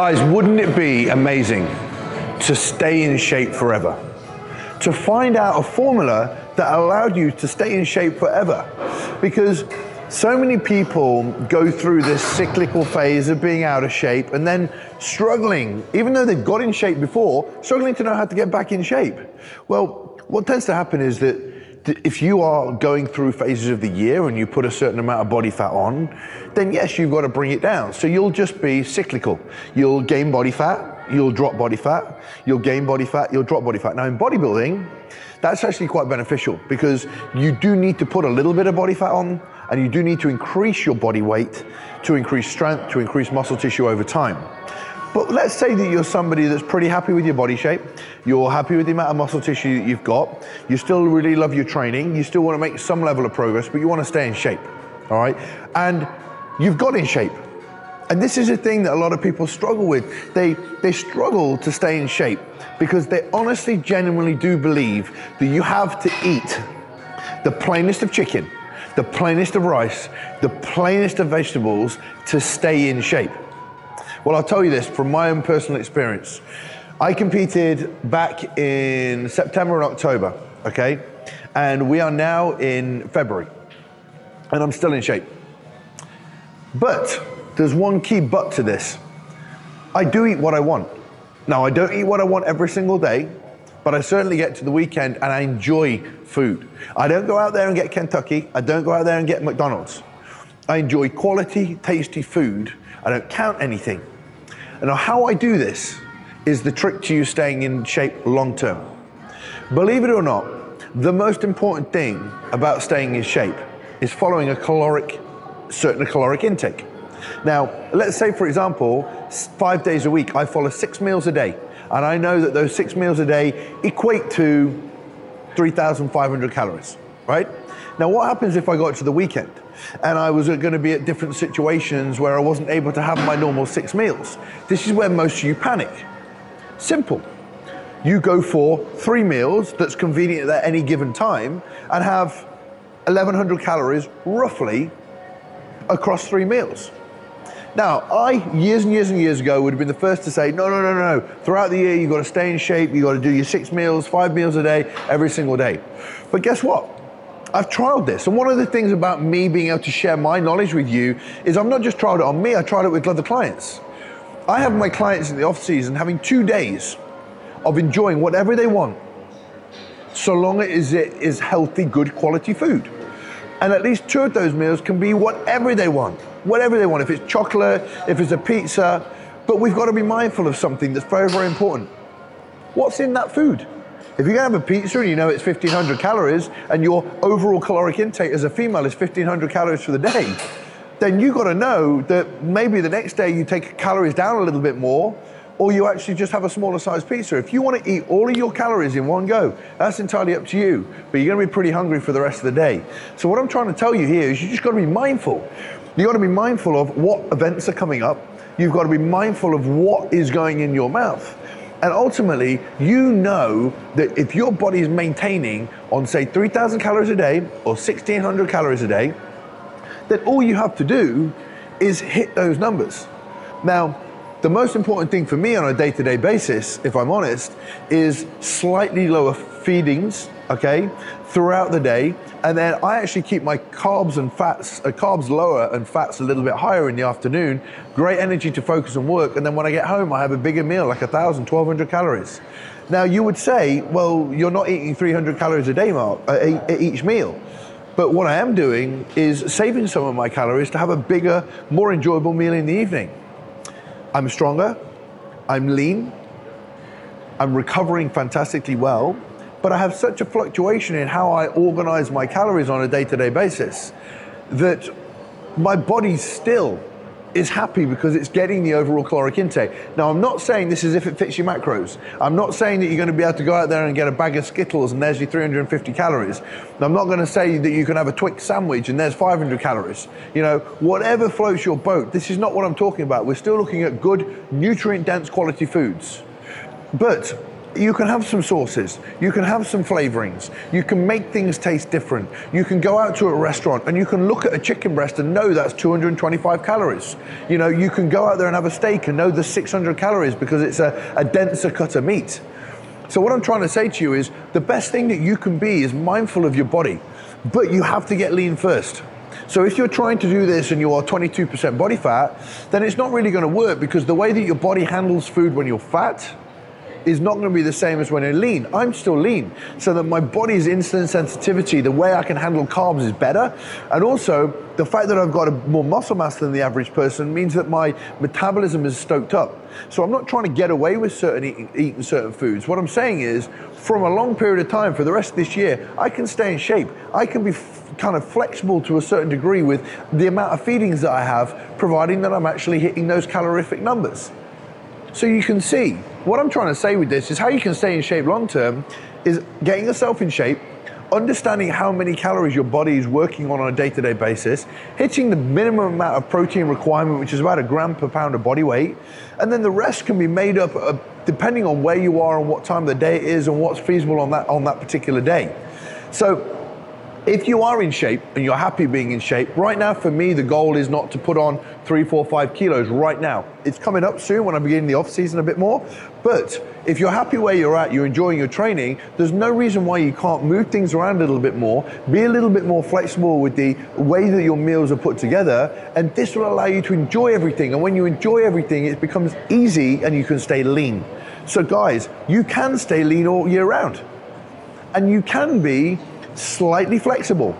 Guys, wouldn't it be amazing to stay in shape forever? To find out a formula that allowed you to stay in shape forever. Because so many people go through this cyclical phase of being out of shape and then struggling, even though they've got in shape before, struggling to know how to get back in shape. Well, what tends to happen is that if you are going through phases of the year and you put a certain amount of body fat on, then yes, you've got to bring it down. So you'll just be cyclical. You'll gain body fat, you'll drop body fat, you'll gain body fat, you'll drop body fat. Now in bodybuilding, that's actually quite beneficial because you do need to put a little bit of body fat on and you do need to increase your body weight to increase strength, to increase muscle tissue over time. But let's say that you're somebody that's pretty happy with your body shape, you're happy with the amount of muscle tissue that you've got, you still really love your training, you still want to make some level of progress, but you want to stay in shape, all right? And you've got in shape. And this is a thing that a lot of people struggle with. They struggle to stay in shape because they honestly, genuinely do believe that you have to eat the plainest of chicken, the plainest of rice, the plainest of vegetables to stay in shape. Well, I'll tell you this from my own personal experience. I competed back in September and October, okay? And we are now in February, and I'm still in shape. But there's one key but to this. I do eat what I want. Now, I don't eat what I want every single day, but I certainly get to the weekend and I enjoy food. I don't go out there and get Kentucky. I don't go out there and get McDonald's. I enjoy quality, tasty food. I don't count anything. And how I do this is the trick to you staying in shape long term. Believe it or not, the most important thing about staying in shape is following a certain caloric intake. Now, let's say, for example, 5 days a week, I follow 6 meals a day. And I know that those 6 meals a day equate to 3,500 calories, right? Now, what happens if I got to the weekend and I was going to be at different situations where I wasn't able to have my normal 6 meals? This is where most of you panic. Simple. You go for 3 meals that's convenient at any given time and have 1,100 calories roughly across 3 meals. Now, I, years and years and years ago, would have been the first to say, no, no, no, no, no. Throughout the year, you've got to stay in shape. You've got to do your 6 meals, 5 meals a day, every single day. But guess what? I've trialed this. And one of the things about me being able to share my knowledge with you is I've not just trialed it on me, I tried it with other clients. I have my clients in the off season having 2 days of enjoying whatever they want, so long as it is healthy, good quality food. And at least 2 of those meals can be whatever they want. Whatever they want, if it's chocolate, if it's a pizza. But we've got to be mindful of something that's very, very important. What's in that food? If you're going to have a pizza and you know it's 1,500 calories and your overall caloric intake as a female is 1,500 calories for the day, then you've got to know that maybe the next day you take calories down a little bit more, or you actually just have a smaller size pizza. If you want to eat all of your calories in one go, that's entirely up to you, but you're going to be pretty hungry for the rest of the day. So what I'm trying to tell you here is you just got to be mindful. You've got to be mindful of what events are coming up. You've got to be mindful of what is going in your mouth. And ultimately, you know that if your body is maintaining on, say, 3,000 calories a day or 1,600 calories a day, then all you have to do is hit those numbers. Now, the most important thing for me on a day-to-day basis, if I'm honest, is slightly lower feedings, okay, throughout the day. And then I actually keep my carbs and fats, carbs lower and fats a little bit higher in the afternoon. Great energy to focus on work. And then when I get home, I have a bigger meal, like 1,000, 1,200 calories. Now you would say, well, you're not eating 300 calories a day, Mark, at each meal. But what I am doing is saving some of my calories to have a bigger, more enjoyable meal in the evening. I'm stronger, I'm lean, I'm recovering fantastically well, but I have such a fluctuation in how I organize my calories on a day-to-day basis that my body still is happy because it's getting the overall caloric intake. Now, I'm not saying this is if it fits your macros. I'm not saying that you're going to be able to go out there and get a bag of Skittles and there's your 350 calories. And I'm not going to say that you can have a Twix sandwich and there's 500 calories. You know, whatever floats your boat, this is not what I'm talking about. We're still looking at good, nutrient-dense quality foods. But you can have some sauces, you can have some flavorings, you can make things taste different. You can go out to a restaurant and you can look at a chicken breast and know that's 225 calories. You know, you can go out there and have a steak and know there's 600 calories because it's a denser cut of meat. So what I'm trying to say to you is the best thing that you can be is mindful of your body, but you have to get lean first. So if you're trying to do this and you are 22% body fat, then it's not really going to work because the way that your body handles food when you're fat is not going to be the same as when you're lean. I'm still lean, so that my body's insulin sensitivity, the way I can handle carbs is better. And also, the fact that I've got more muscle mass than the average person means that my metabolism is stoked up. So I'm not trying to get away with eating certain foods. What I'm saying is, from a long period of time, for the rest of this year, I can stay in shape. I can be kind of flexible to a certain degree with the amount of feedings that I have, providing that I'm actually hitting those calorific numbers. So you can see, what I'm trying to say with this is how you can stay in shape long term is getting yourself in shape, understanding how many calories your body is working on a day-to-day basis, hitting the minimum amount of protein requirement, which is about 1 gram per pound of body weight, and then the rest can be made up depending on where you are and what time of the day it is and what's feasible on that particular day. So if you are in shape and you're happy being in shape, right now for me the goal is not to put on 3, 4, 5 kilos right now. It's coming up soon when I begin the off season a bit more, but if you're happy where you're at, you're enjoying your training, there's no reason why you can't move things around a little bit more, be a little bit more flexible with the way that your meals are put together, and this will allow you to enjoy everything, and when you enjoy everything it becomes easy and you can stay lean. So guys, you can stay lean all year round, and you can be slightly flexible,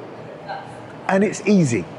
and it's easy.